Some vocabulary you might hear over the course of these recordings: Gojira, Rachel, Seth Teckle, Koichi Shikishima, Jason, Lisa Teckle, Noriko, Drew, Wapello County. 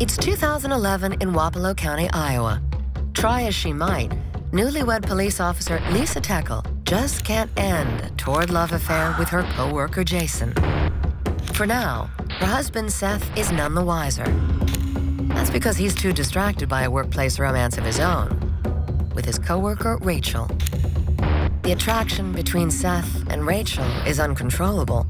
It's 2011 in Wapello County, Iowa. Try as she might, newlywed police officer Lisa Teckle just can't end a torrid love affair with her co-worker Jason. For now, her husband Seth is none the wiser. That's because he's too distracted by a workplace romance of his own with his co-worker Rachel. The attraction between Seth and Rachel is uncontrollable,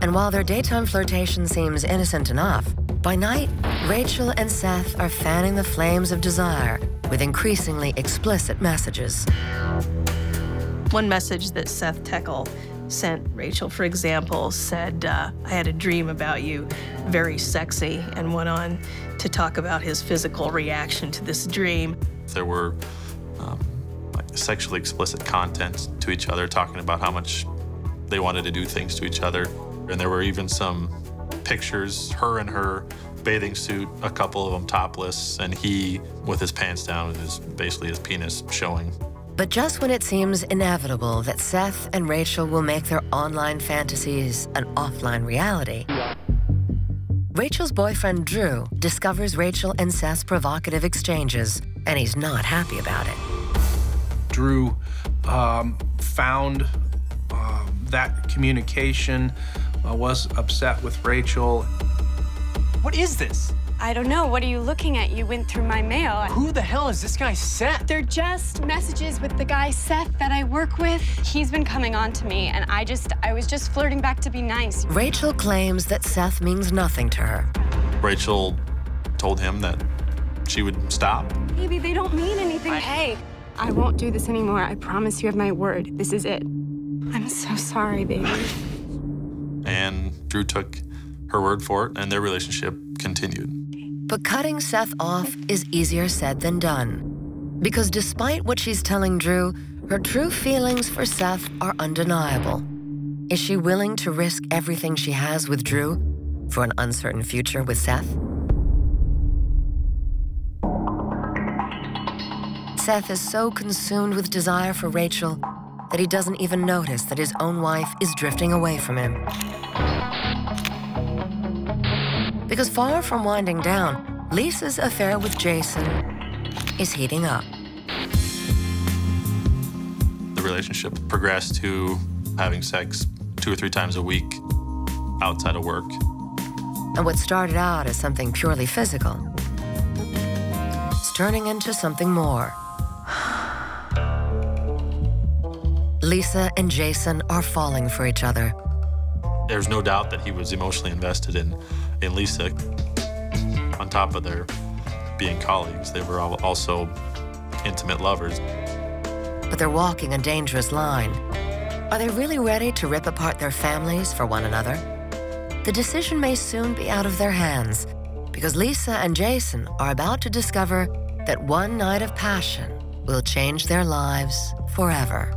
and while their daytime flirtation seems innocent enough, by night, Rachel and Seth are fanning the flames of desire with increasingly explicit messages. One message that Seth Teckle sent Rachel, for example, said, I had a dream about you, very sexy, and went on to talk about his physical reaction to this dream. There were sexually explicit content to each other, talking about how much they wanted to do things to each other. And there were even some pictures, her in her bathing suit, a couple of them topless, and he with his pants down, with basically his penis showing. But just when it seems inevitable that Seth and Rachel will make their online fantasies an offline reality, Rachel's boyfriend Drew discovers Rachel and Seth's provocative exchanges, and he's not happy about it. Drew found that communication, was upset with Rachel. What is this? I don't know. What are you looking at? You went through my mail. Who the hell is this guy, Seth? They're just messages with the guy, Seth, that I work with. He's been coming on to me, and I was just flirting back to be nice. Rachel claims that Seth means nothing to her. Rachel told him that she would stop. Baby, they don't mean anything. Hey, I won't do this anymore. I promise you have my word. This is it. I'm so sorry, baby. And Drew took her word for it, and their relationship continued. But cutting Seth off is easier said than done, because despite what she's telling Drew, her true feelings for Seth are undeniable. Is she willing to risk everything she has with Drew for an uncertain future with Seth? Seth is so consumed with desire for Rachel that he doesn't even notice that his own wife is drifting away from him. Because far from winding down, Lisa's affair with Jason is heating up. The relationship progressed to having sex 2 or 3 times a week outside of work. And what started out as something purely physical is turning into something more. Lisa and Jason are falling for each other. There's no doubt that he was emotionally invested in Lisa. On top of their being colleagues, they were also intimate lovers. But they're walking a dangerous line. Are they really ready to rip apart their families for one another? The decision may soon be out of their hands, because Lisa and Jason are about to discover that one night of passion will change their lives forever.